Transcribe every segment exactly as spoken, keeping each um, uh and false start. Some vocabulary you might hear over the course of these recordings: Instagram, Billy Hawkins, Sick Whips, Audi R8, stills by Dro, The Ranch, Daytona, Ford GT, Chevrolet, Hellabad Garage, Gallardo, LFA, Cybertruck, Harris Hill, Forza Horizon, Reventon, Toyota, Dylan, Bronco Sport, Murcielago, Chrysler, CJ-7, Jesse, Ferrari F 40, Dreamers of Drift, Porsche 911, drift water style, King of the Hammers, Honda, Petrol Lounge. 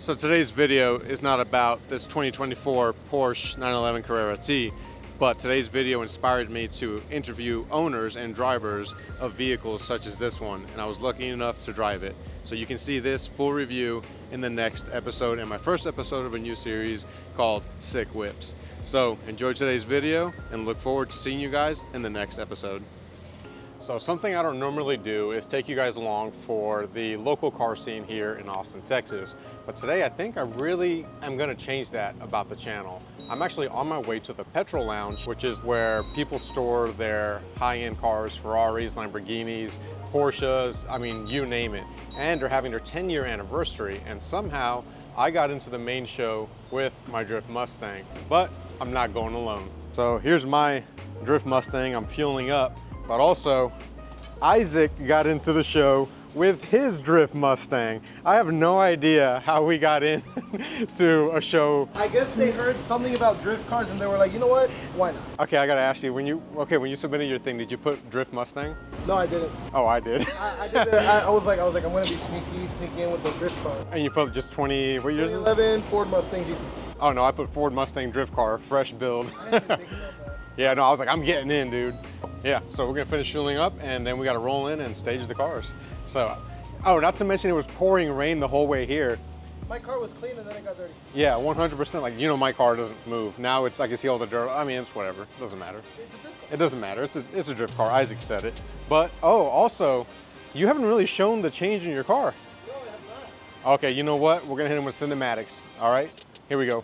So today's video is not about this twenty twenty-four Porsche nine eleven Carrera T, but today's video inspired me to interview owners and drivers of vehicles such as this one, and I was lucky enough to drive it. So you can see this full review in the next episode, and my first episode of a new series called Sick Whips. So enjoy today's video and look forward to seeing you guys in the next episode. So something I don't normally do is take you guys along for the local car scene here in Austin, Texas. But today I think I really am gonna change that about the channel. I'm actually on my way to the Petrol Lounge, which is where people store their high-end cars, Ferraris, Lamborghinis, Porsches, I mean, you name it. And they're having their ten year anniversary. And somehow I got into the main show with my Drift Mustang, but I'm not going alone. So here's my Drift Mustang. I'm fueling up, but also Isaac got into the show with his Drift Mustang. I have no idea how we got in to a show. I guess they heard something about drift cars and they were like, you know what, why not? Okay, I gotta ask you, when you, okay, when you submitted your thing, did you put Drift Mustang? No, I didn't. Oh, I did. I, I did it. I, I was like, I was like, I'm gonna be sneaky, sneak in with the drift car. And you put just twenty, what years? twenty eleven Ford Mustang G T. Oh no, I put Ford Mustang drift car, fresh build. I didn't even think about that. Yeah, no, I was like, I'm getting in, dude. Yeah, so we're gonna finish fueling up and then we gotta roll in and stage the cars. So, oh, not to mention it was pouring rain the whole way here. My car was clean and then it got dirty. Yeah, one hundred percent, like, you know, my car doesn't move. Now it's, I can see all the dirt. I mean, it's whatever, it doesn't matter. It's a drift car. It doesn't matter, it's a, it's a drift car, Isaac said it. But, oh, also, you haven't really shown the change in your car. No, I have not. Okay, you know what? We're gonna hit him with cinematics, all right? Here we go.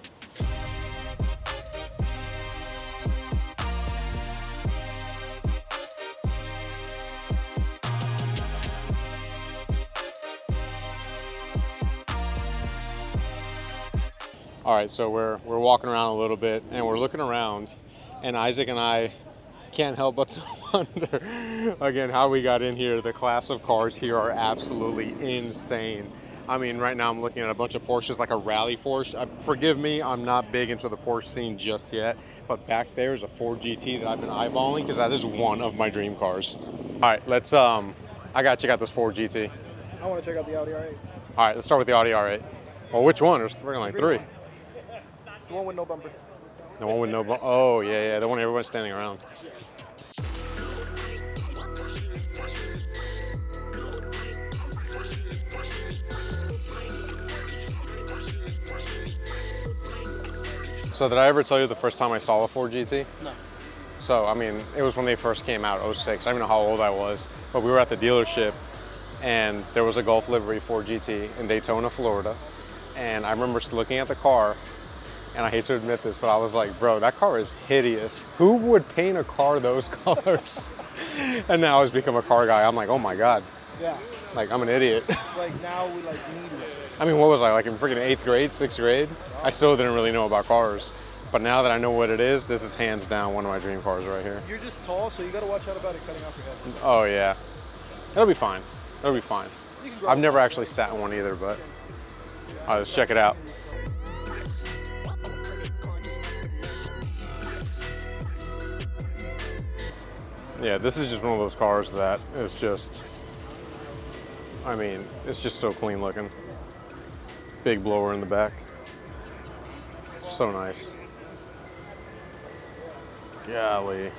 All right, so we're, we're walking around a little bit and we're looking around and Isaac and I can't help but to wonder, again, how we got in here. The class of cars here are absolutely insane. I mean, right now I'm looking at a bunch of Porsches, like a rally Porsche. Uh, forgive me, I'm not big into the Porsche scene just yet, but back there is a Ford G T that I've been eyeballing because that is one of my dream cars. All right, let's, um, I gotta check out this Ford G T. I wanna check out the Audi R eight. All right, let's start with the Audi R eight. Well, which one? There's like three. The one with no bumper. The one with no bumper. Oh, yeah, yeah. The one everyone's standing around. Yes. So did I ever tell you the first time I saw a Ford G T? No. So, I mean, it was when they first came out, oh six. I don't even know how old I was, but we were at the dealership, and there was a Golf livery Ford G T in Daytona, Florida. And I remember looking at the car, and I hate to admit this, but I was like, bro, that car is hideous. Who would paint a car those colors? And now I've become a car guy. I'm like, oh my God. Yeah. Like, I'm an idiot. It's like now we like need it. I mean, what was I, like in freaking eighth grade, sixth grade? I still didn't really know about cars. But now that I know what it is, this is hands down one of my dream cars right here. You're just tall, so you gotta watch out about it cutting off your head. Oh yeah. It'll be fine. It'll be fine. I've never actually sat in one either, but all right, let's check it out. Yeah, this is just one of those cars that is just, I mean, it's just so clean looking. Big blower in the back. So nice. Golly.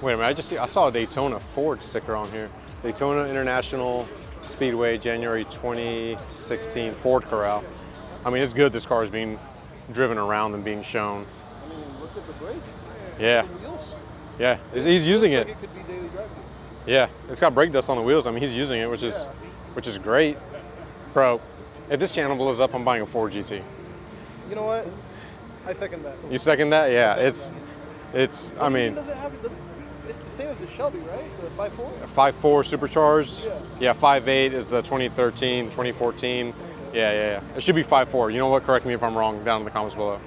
Wait a minute, I just see, I saw a Daytona Ford sticker on here. Daytona International Speedway, January twenty sixteen, Ford Corral. I mean, it's good this car is being driven around and being shown. The brakes. Yeah. The yeah, he's, he's using it. Like it could be daily driving. Yeah, it's got brake dust on the wheels. I mean, he's using it, which is, yeah. which is great. Bro, if this channel blows up, I'm buying a Ford G T. You know what? I second that. You second that? Yeah, second it's, that. it's, it's. I mean, does it have the, it's the same as the Shelby, right? The five four. five four supercharged. Yeah, yeah, five eight is the twenty thirteen, twenty fourteen. Yeah, yeah, yeah. It should be five four. You know what? Correct me if I'm wrong. Down in the comments below.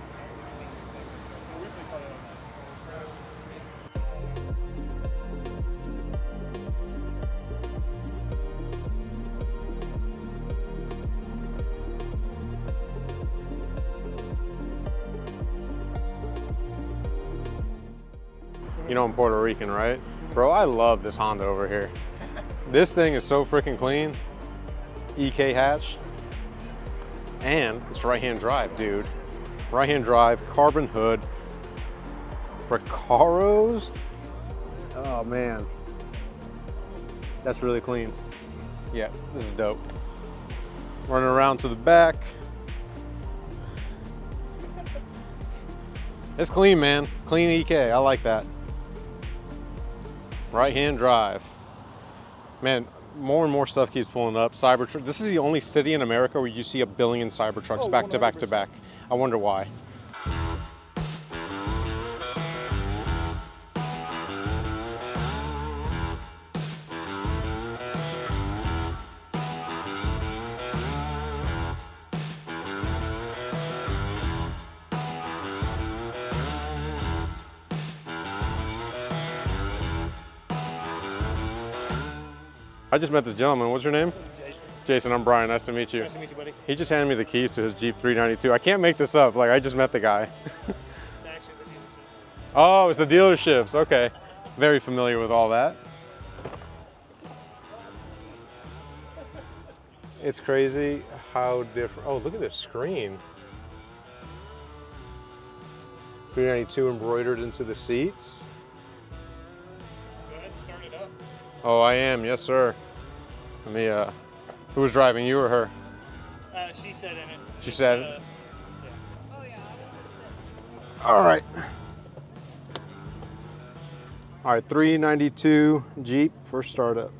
You know I'm Puerto Rican, right? Bro, I love this Honda over here. This thing is so freaking clean. E K hatch. And it's right-hand drive, dude. Right-hand drive, carbon hood. Recaros? Oh man, that's really clean. Yeah, this is dope. Running around to the back. It's clean, man. Clean E K, I like that. Right-hand drive. Man, more and more stuff keeps pulling up. Cybertruck, this is the only city in America where you see a billion Cybertrucks oh, back to back to back. I wonder why. I just met this gentleman. What's your name? Jason. Jason, I'm Brian. Nice to meet you. Nice to meet you, buddy. He just handed me the keys to his Jeep three ninety-two. I can't make this up. Like, I just met the guy. It's actually the dealerships. Oh, it's the dealerships. Okay. Very familiar with all that. It's crazy how different. Oh, look at this screen. three ninety-two embroidered into the seats. Oh, I am, yes, sir. Let me, uh, who was driving, you or her? Uh, she said in it. She it's, said uh, it? Yeah. Oh, yeah. All right. All right, three ninety-two Jeep, first startup.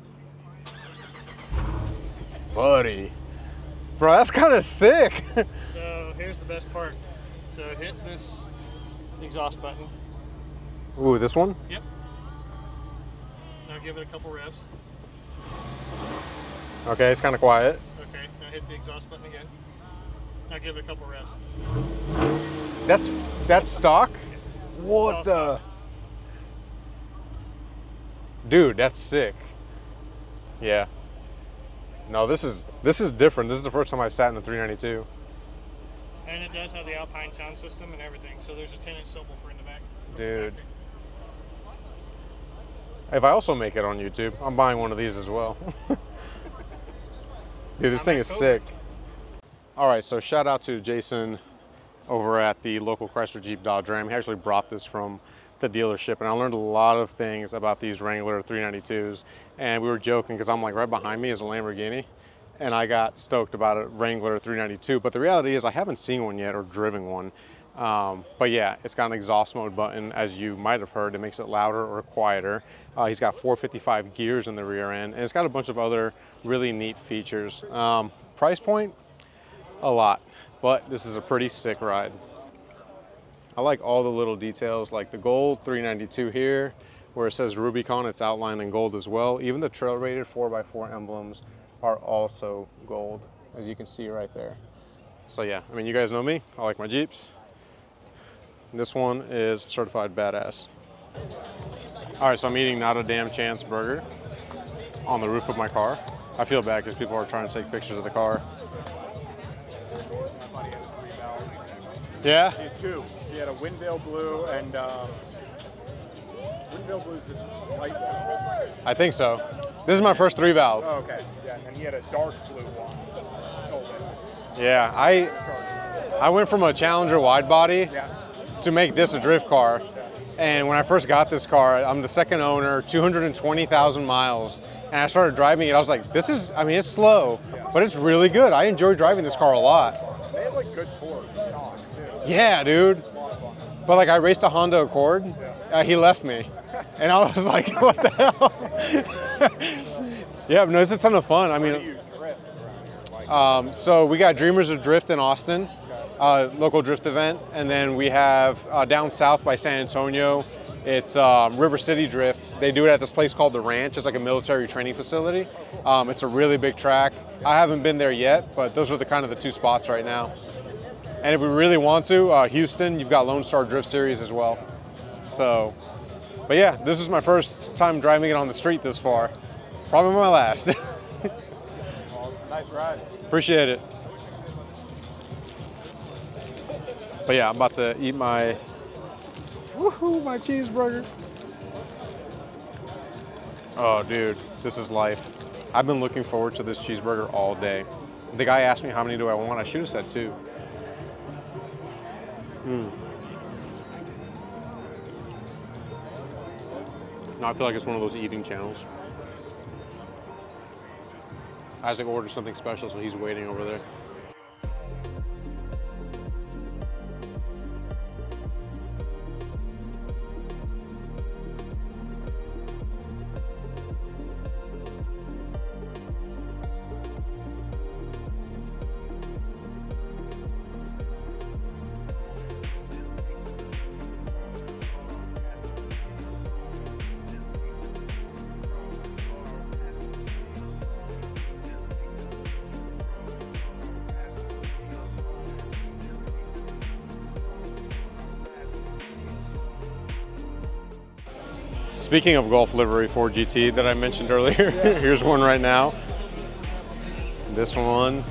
Buddy. Bro, that's kind of sick. So here's the best part. So hit this exhaust button. Ooh, this one? Yep. Now give it a couple revs. Okay, it's kind of quiet. Okay, now hit the exhaust button again. Now give it a couple revs. That's that's stock? Yeah. What the? Stock. Dude, that's sick. Yeah. No, this is this is different. This is the first time I've sat in the three ninety-two. And it does have the Alpine sound system and everything. So there's a ten inch subwoofer in the back. Dude. If I also make it on YouTube, I'm buying one of these as well. Dude, this thing is sick. All right, so shout out to Jason over at the local Chrysler Jeep Dodge Ram. He actually brought this from the dealership, and I learned a lot of things about these Wrangler three ninety-twos. And we were joking because I'm like, right behind me is a Lamborghini, and I got stoked about a Wrangler three ninety-two. But the reality is I haven't seen one yet or driven one. Um, but yeah, it's got an exhaust mode button, as you might have heard. It makes it louder or quieter. Uh, he's got four fifty-five gears in the rear end, and it's got a bunch of other really neat features. Um, price point, a lot, but this is a pretty sick ride. I like all the little details, like the gold three ninety-two here, where it says Rubicon, it's outlined in gold as well. Even the trail rated four by four emblems are also gold, as you can see right there. So yeah, I mean, you guys know me, I like my Jeeps. This one is certified badass. All right, so I'm eating Not a Damn Chance burger on the roof of my car. I feel bad because people are trying to take pictures of the car. Yeah? He had two. He had a Windvale Blue and um, Windvale Blue's the light one. I think so. This is my first three valve. Oh, okay. Yeah, and he had a dark blue one. Sold it. Yeah, I, I went from a Challenger wide body. Yeah. To make this a drift car. And when I first got this car, I'm the second owner, two hundred twenty thousand miles, and I started driving it. I was like, this is, I mean, it's slow, but it's really good. I enjoy driving this car a lot. They have like good torque stock too. Yeah, dude. But like I raced a Honda Accord, uh, he left me. And I was like, what the hell? Yeah, no, it's a ton of fun. I mean, um, so we got Dreamers of Drift in Austin. Uh, local drift event, and then we have uh, down south by San Antonio, it's um, River City Drift. They do it at this place called The Ranch. It's like a military training facility. Um, it's a really big track. I haven't been there yet, but those are the kind of the two spots right now. And if we really want to, uh, Houston, you've got Lone Star Drift Series as well. So, but yeah, this was my first time driving it on the street this far. Probably my last. Well, nice ride. Appreciate it. But yeah, I'm about to eat my, woohoo, my cheeseburger. Oh, dude, this is life. I've been looking forward to this cheeseburger all day. The guy asked me how many do I want. I should have said two. Mm. Now I feel like it's one of those eating channels. Isaac ordered something special, so he's waiting over there. Speaking of golf livery Ford G T that I mentioned earlier, here's one right now. This one,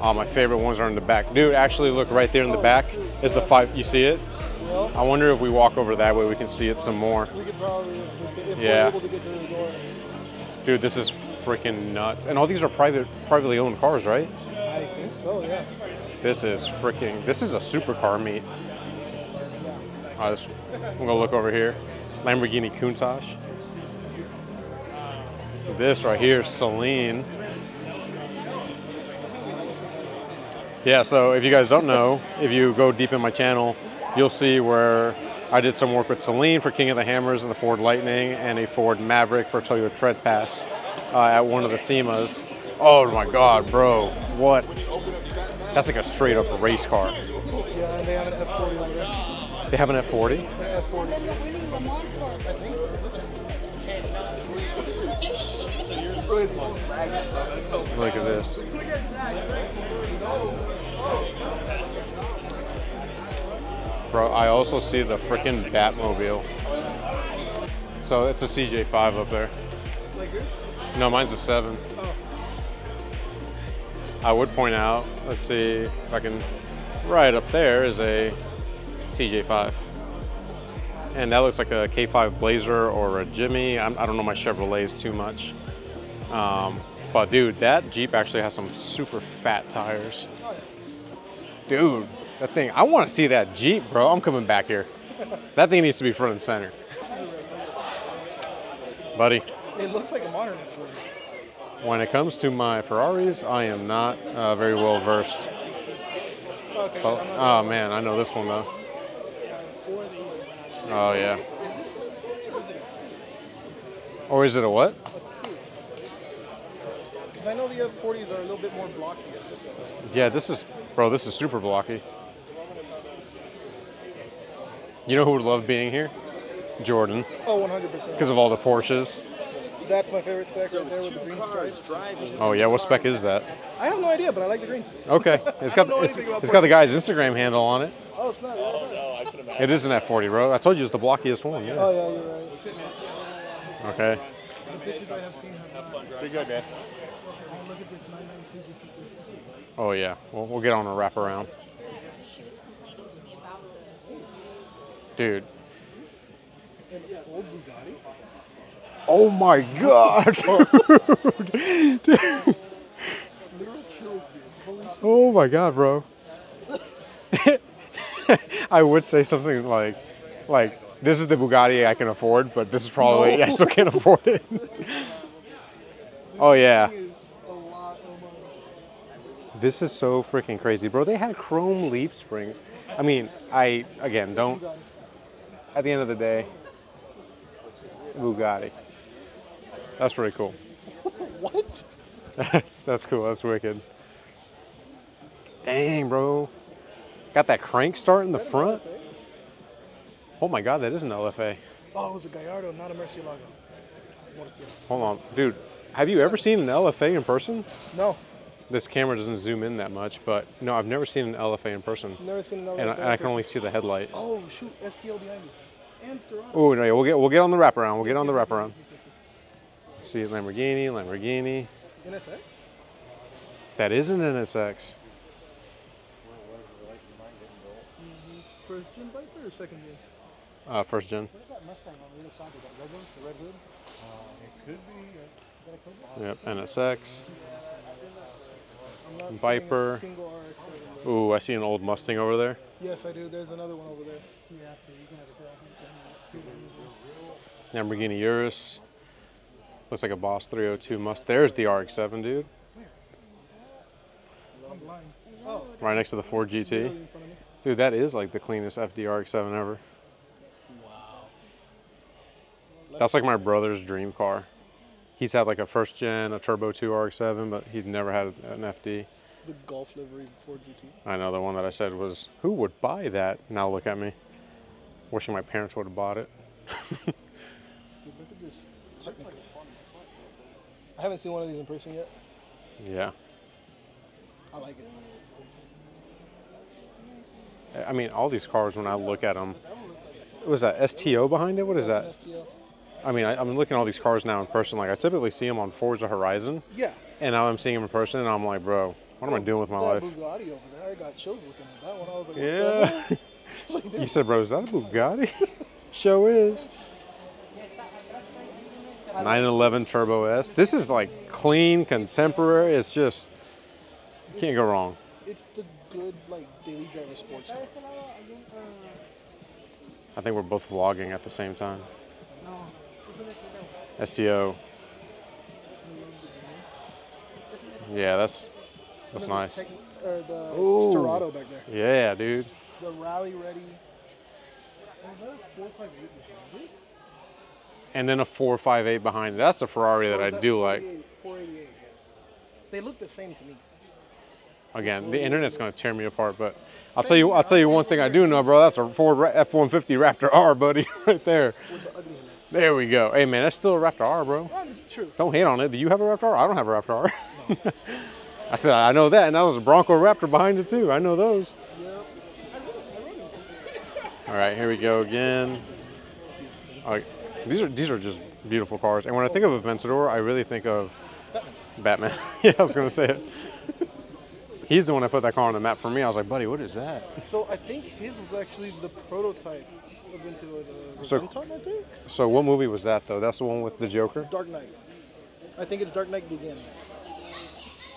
oh, my favorite ones are in the back. Dude, actually look right there in the back is the five, you see it? I wonder if we walk over that way we can see it some more. We could probably, if yeah. we're able to get through the door. Dude, this is freaking nuts. And all these are private, privately owned cars, right? I think so, yeah. This is freaking, this is a supercar meet. All right, I'm gonna look over here. Lamborghini Countach. This right here, Celine. Yeah, so if you guys don't know, if you go deep in my channel, you'll see where I did some work with Celine for King of the Hammers and the Ford Lightning and a Ford Maverick for Toyota Tread Pass uh, at one of the SEMAs. Oh my God, bro, what? That's like a straight up race car. Yeah, and they have an F forty on there. They have an F forty? F forty. Look at this. Bro, I also see the freaking Batmobile. So it's a C J five up there. No, mine's a seven. I would point out, let's see if I can, right up there is a C J five. And that looks like a K five Blazer or a Jimmy. I'm, I don't know my Chevrolets too much. Um, but dude, that Jeep actually has some super fat tires. Dude, that thing, I wanna see that Jeep, bro. I'm coming back here. That thing needs to be front and center. Buddy. It looks like a modern F forty. When it comes to my Ferraris, I am not uh, very well versed. But, oh man, I know this one though. Oh yeah. Or is it a what? Because I know the F forties are a little bit more blocky. Yeah, this is, bro, this is super blocky. You know who would love being here? Jordan. Oh, one hundred percent. Because of all the Porsches. That's my favorite spec right there with the green stripes. Oh yeah, what spec is that? I have no idea, but I like the green. Okay, it's got it's, it's got the guy's Instagram handle on it. Oh, it's not. Oh, no, I could imagine. It is an F forty, bro. I told you it's the blockiest one. Yeah. Oh yeah, you're right. Okay. The pictures I have seen have fun. Pretty good, man. Oh yeah, we'll, we'll get on a wraparound. Dude. Oh my God, dude. Dude. Oh my God, bro. I would say something like, like, this is the Bugatti I can afford, but this is probably, no. I still can't afford it. Oh yeah. This is so freaking crazy, bro. They had chrome leaf springs. I mean, I, again, don't, at the end of the day, Bugatti. That's pretty cool. What? That's, that's cool. That's wicked. Dang, bro. Got that crank start in the front. Oh my God, that is an L F A. Oh, it was a Gallardo, not a Murcielago. I want to see it. Hold on, dude. Have you ever seen an L F A in person? No. This camera doesn't zoom in that much, but no, I've never seen an L F A in person. Never seen an L F A. And I, and I can only see the headlight. Oh shoot, S T L behind me. And Stirado. Oh no, yeah, we'll get we'll get on the wraparound. We'll get on the wraparound. See Lamborghini, Lamborghini. N S X? That is an N S X. Mm-hmm. First gen bike or second gen? Uh, first gen. What is that Mustang on the other side? Is that red one? The red hood? Uh, it could be. Yep, N S X. Viper. Ooh, I see an old Mustang over there. Yes, I do. There's another one over there. Lamborghini Urus. Looks like a Boss three oh two Mustang. There's the R X seven, dude. Right next to the Ford G T. Dude, that is like the cleanest F D R X seven ever. Wow. That's like my brother's dream car. He's had like a first gen, a Turbo two R X seven, but he'd never had an F D. The Golf livery Ford G T. I know, the one that I said was, who would buy that? Now look at me. Wishing my parents would have bought it. Dude, look at this Technical. I haven't seen one of these in person yet. Yeah. I like it. I mean, all these cars, when I look at them, was that S T O behind it? What is that? I mean, I, I'm looking at all these cars now in person. Like, I typically see them on Forza Horizon. Yeah. And now I'm seeing them in person, and I'm like, bro, what am I doing with my life? That Bugatti over there, I got chills looking at that one. I was like, yeah. What the hell? You said, bro, is that a Bugatti? Show is. nine eleven Turbo S. This is like clean, contemporary. It's just, you can't go wrong. It's the good, like, daily driver sports car. I think we're both vlogging at the same time. No. S T O. Yeah, that's that's nice. The, or the Storado back there. Yeah, dude. The Rally Ready. And then a four five eight behind it. That's the Ferrari that I do like. four eighty-eight. They look the same to me. Again, the internet's gonna tear me apart, but I'll tell you, I'll tell you one thing I do know, bro. That's a Ford F one fifty Raptor R, buddy, right there. There we go. Hey, man, that's still a Raptor R, bro. True. Don't hate on it. Do you have a Raptor R? I don't have a Raptor R. No. I said, I know that, and that was a Bronco Raptor behind it, too. I know those. Yep. All right, here we go again. All right. These are these are just beautiful cars. And when I think of a Aventador, I really think of Batman. Batman. Yeah, I was going to say it. He's the one that put that car on the map for me. I was like, buddy, what is that? So I think his was actually the prototype of Aventador, the so, Reventon, I think. So what movie was that, though? That's the one with the Joker? Dark Knight. I think it's Dark Knight Begins.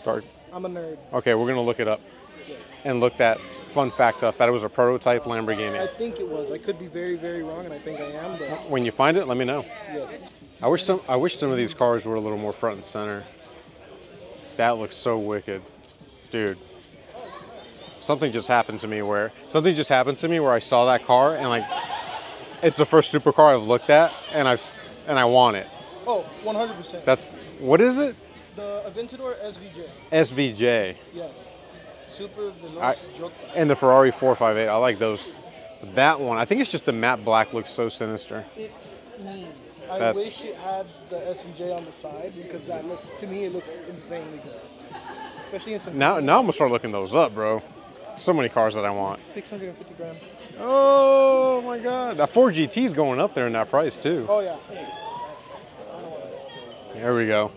Dark. I'm a nerd. Okay, we're going to look it up. Yes. And look that fun fact up, that it was a prototype Lamborghini. I think it was. I could be very, very wrong, and I think I am. But when you find it, let me know. Yes. I wish some, I wish some of these cars were a little more front and center. That looks so wicked. Dude, something just happened to me where something just happened to me where I saw that car, and like, it's the first supercar I've looked at, and I've and I want it. Oh, one hundred percent. That's, what is it? The Aventador S V J. S V J. Yes. Super Veloce Joker. And the Ferrari four five eight. I like those. That one, I think it's just the matte black looks so sinister. It's mean. I That's, wish it had the S V J on the side, because that looks, to me, it looks insanely good. Especially in some now, now I'm gonna start looking those up, bro. So many cars that I want. six hundred fifty grand. Oh my God, that Ford G T's going up there in that price too. Oh yeah. There we go.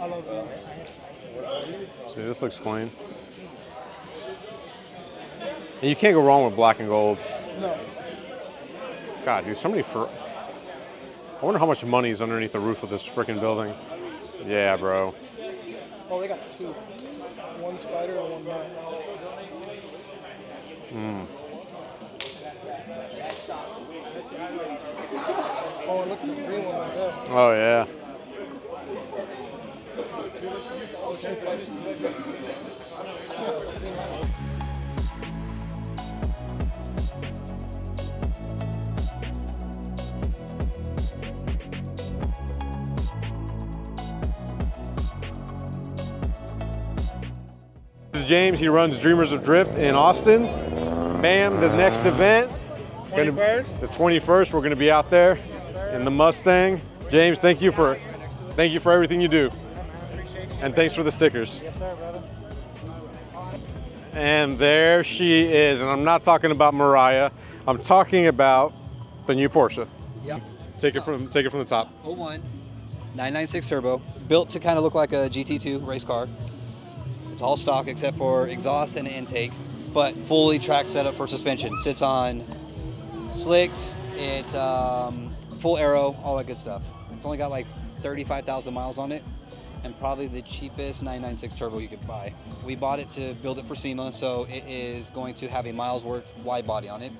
I love that. See, this looks clean. And you can't go wrong with black and gold. No. God, dude, so many for. I wonder how much money is underneath the roof of this freaking building. Yeah, bro. Oh, they got two. One spider and one man. Mm. Oh, look at the green one right there. Oh, yeah. James, he runs Dreamers of Drift in Austin. Bam, the next event, twenty-first. The twenty-first, we're gonna be out there in the Mustang. James, thank you for thank you for everything you do. And thanks for the stickers. And there she is, and I'm not talking about Mariah, I'm talking about the new Porsche. Yep. Take it from take it from the top. oh one, nine ninety-six turbo, built to kind of look like a G T two race car. It's all stock except for exhaust and intake, but fully track setup for suspension. Sits on slicks, it um, full aero, all that good stuff. It's only got like thirty-five thousand miles on it, and probably the cheapest nine ninety-six turbo you could buy. We bought it to build it for SEMA, so it is going to have a Milesworth wide body on it,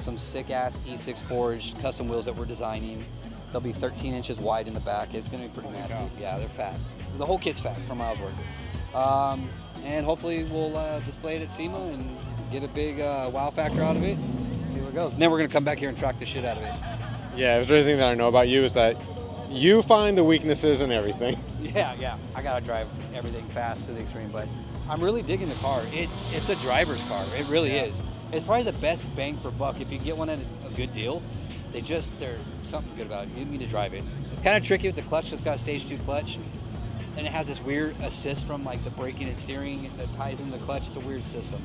some sick ass E six forged custom wheels that we're designing. They'll be thirteen inches wide in the back. It's gonna be pretty nasty. God. Yeah, they're fat. The whole kit's fat for Milesworth. Um, and hopefully we'll uh, display it at SEMA and get a big uh, wow factor out of it and see where it goes. And then we're gonna come back here and track the shit out of it. Yeah, if there's anything that I know about you is that you find the weaknesses in everything. Yeah, yeah. I gotta drive everything fast to the extreme, but I'm really digging the car. It's it's a driver's car. It really yeah. is. It's probably the best bang for buck if you can get one at a good deal. They just, there's something good about it. You need to drive it. It's kind of tricky with the clutch. It's got a stage two clutch, and it has this weird assist from like the braking and steering that ties in the clutch. It's a weird system.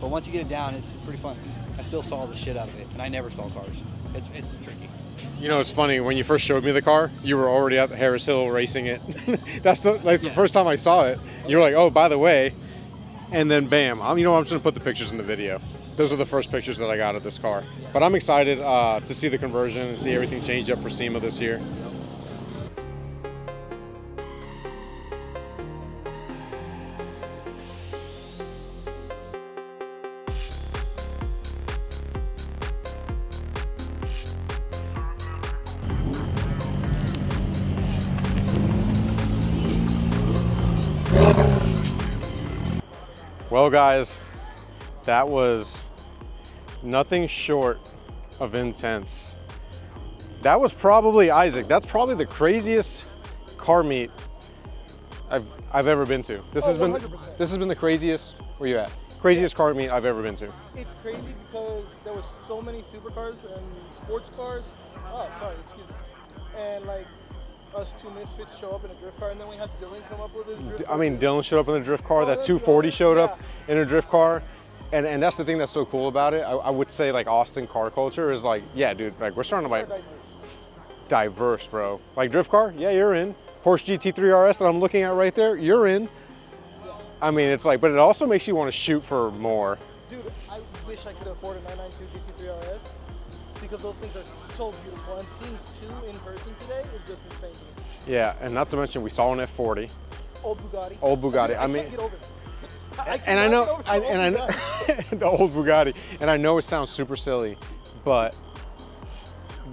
But once you get it down, it's, it's pretty fun. I still stall the shit out of it, and I never stall cars. It's, it's tricky. You know, it's funny, when you first showed me the car, you were already at Harris Hill racing it. That's the, like, yeah. the first time I saw it. You were like, oh, by the way. And then bam, I'm, you know, I'm just gonna put the pictures in the video. Those are the first pictures that I got of this car. But I'm excited uh, to see the conversion and see everything change up for SEMA this year. Well guys, that was nothing short of intense. That was probably, Isaac, that's probably the craziest car meet I've, I've ever been to. This oh, has one hundred percent. been this has been the craziest, where you at? Craziest car meet I've ever been to. It's crazy because there was so many supercars and sports cars. Oh, sorry, excuse me. And like us two misfits show up in a drift car, and then we had Dylan come up with his drift car. I mean, Dylan showed up in a drift car. Oh, that two forty showed yeah. up in a drift car. And, and that's the thing that's so cool about it. I, I would say like Austin car culture is like, yeah, dude, like we're starting to like diverse. diverse, bro. Like drift car, yeah, you're in. Porsche G T three R S that I'm looking at right there, you're in. Yeah. I mean, it's like, but it also makes you want to shoot for more. Dude, I wish I could afford a nine ninety-two G T three R S because those things are so beautiful. And seeing two in person today is just insane to me. Yeah, and not to mention we saw an F forty. Old Bugatti. Old Bugatti. I mean, I, I mean, can't get over that. I and I know, I, and I know the old Bugatti. And I know it sounds super silly, but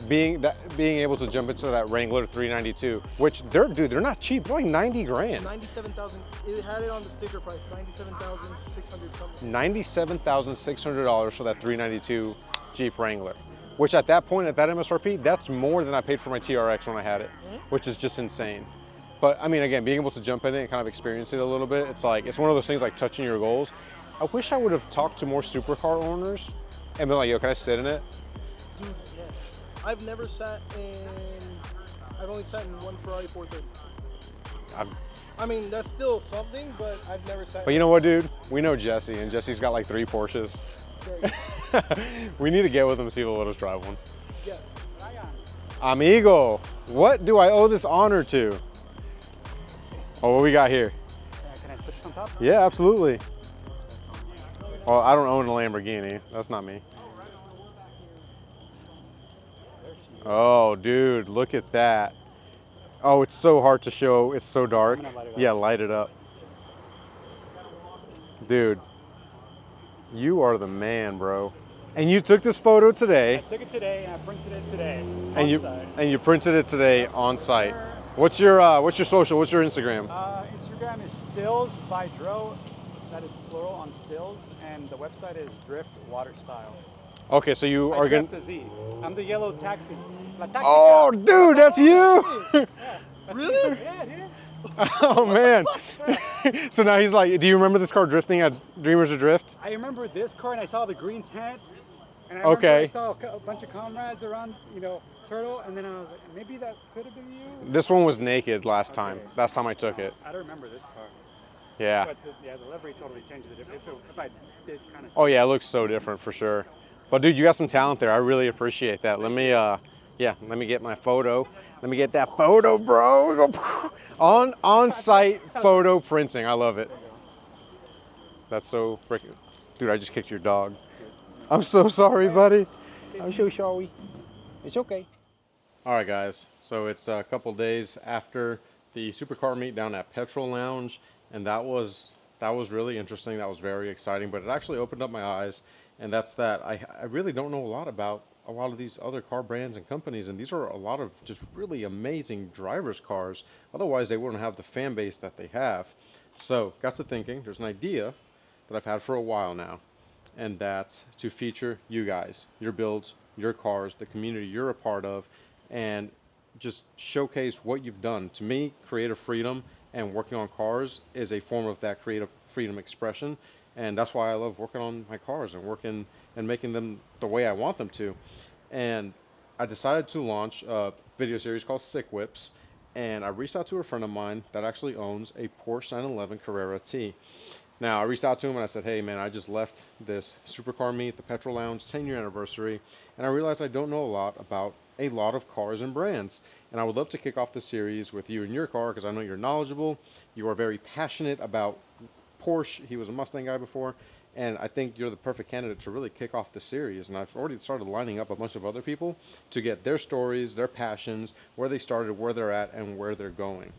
being that, being able to jump into that Wrangler three ninety-two, which they're dude, they're not cheap. They're like ninety grand. Ninety-seven thousand. It had it on the sticker price. Ninety-seven thousand six hundred something. Ninety-seven thousand six hundred dollars for that three ninety-two Jeep Wrangler, which at that point, at that M S R P, that's more than I paid for my T R X when I had it, mm-hmm. which is just insane. But I mean, again, being able to jump in it and kind of experience it a little bit, it's like, it's one of those things like touching your goals. I wish I would have talked to more supercar owners and been like, yo, can I sit in it? Dude, yes. I've never sat in, I've only sat in one Ferrari four thirty. I'm, I mean, that's still something, but I've never sat But in you know what, dude? We know Jesse, and Jesse's got like three Porsches. We need to get with him and see if he'll let us drive one. Yes, I got it. Amigo, what do I owe this honor to? Oh, what we got here? Uh, can I put this on top? Yeah, absolutely. Well, I don't own a Lamborghini. That's not me. Oh, dude, look at that. Oh, it's so hard to show. It's so dark. Light it yeah, light it up. Dude, you are the man, bro. And you took this photo today. I took it today, and I printed it today. And you site. and you printed it today on site. What's your uh, what's your social? What's your Instagram? Uh, Instagram is stills by Dro. That is plural on stills, and the website is drift water style. Okay, so you I are going to Z. I'm the yellow taxi. La taxi oh, car. dude, that's you. yeah, that's really? Me. Yeah, dude. Oh man. So now he's like, do you remember this car drifting at Dreamers of Drift? I remember this car, and I saw the green tent, and I okay. I saw a bunch of comrades around, you know. Turtle, and then I was like, maybe that could have been you. This one was naked last okay. time. Last time I took it. I don't remember this car. Yeah. But the, yeah, the livery totally changed the difference. If, it, if I did kind of. Oh yeah, it looks so different for sure. But dude, you got some talent there. I really appreciate that. Let me, uh, yeah, let me get my photo. Let me get that photo, bro. We go on on-site photo printing. I love it. That's so freaking. Dude, I just kicked your dog. I'm so sorry, buddy. I'm so sorry. It's okay. All right, guys, so it's a couple days after the supercar meet down at Petrol Lounge, and that was that was really interesting. That was very exciting, but it actually opened up my eyes, and that's that I, I really don't know a lot about a lot of these other car brands and companies, and these are a lot of just really amazing drivers' cars. Otherwise, they wouldn't have the fan base that they have. So got to thinking, there's an idea that I've had for a while now, and that's to feature you guys, your builds, your cars, the community you're a part of, and just showcase what you've done. To me, creative freedom and working on cars is a form of that creative freedom expression, and that's why I love working on my cars and working and making them the way I want them to. And I decided to launch a video series called Sick Whips, and I reached out to a friend of mine that actually owns a Porsche nine eleven Carrera T. Now, I reached out to him and I said, hey, man, I just left this supercar meet, the Petrol Lounge ten year anniversary, and I realized I don't know a lot about a lot of cars and brands. And I would love to kick off the series with you and your car, because I know you're knowledgeable. You are very passionate about Porsche. He was a Mustang guy before, and I think you're the perfect candidate to really kick off the series. And I've already started lining up a bunch of other people to get their stories, their passions, where they started, where they're at, and where they're going.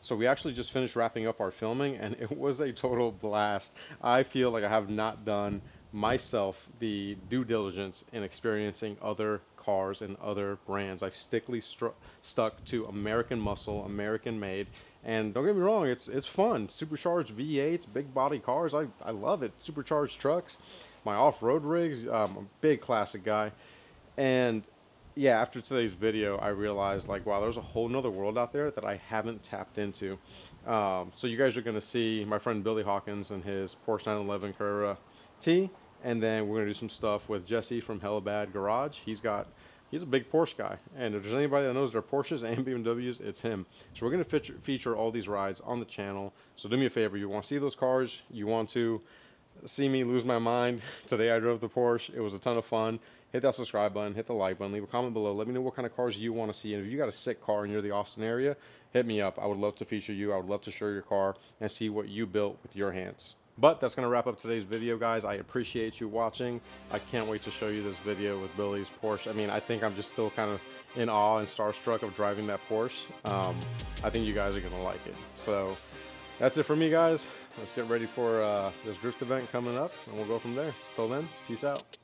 So we actually just finished wrapping up our filming, and it was a total blast. I feel like I have not done myself the due diligence in experiencing other cars and other brands. I've stickly stuck to American muscle, American made, and don't get me wrong, it's it's fun. Supercharged V eights, big body cars, I, I love it. Supercharged trucks, my off-road rigs, I'm a big classic guy. And yeah, after today's video, I realized, like, wow, there's a whole nother world out there that I haven't tapped into. Um, so you guys are going to see my friend Billy Hawkins and his Porsche nine eleven Carrera T, and then we're going to do some stuff with Jesse from Hellabad Garage. He's got, he's a big Porsche guy, and if there's anybody that knows their Porsches and B M Ws, it's him. So we're going to feature, feature all these rides on the channel. So do me a favor, you want to see those cars, you want to see me lose my mind. Today I drove the Porsche. It was a ton of fun. Hit that subscribe button, hit the like button, leave a comment below. Let me know what kind of cars you want to see. And if you got a sick car and you're the Austin area, hit me up. I would love to feature you. I would love to show your car and see what you built with your hands. But that's going to wrap up today's video, guys. I appreciate you watching. I can't wait to show you this video with Billy's Porsche. I mean, I think I'm just still kind of in awe and starstruck of driving that Porsche. Um, I think you guys are going to like it. So that's it for me, guys. Let's get ready for uh, this drift event coming up, and we'll go from there. Till then, peace out.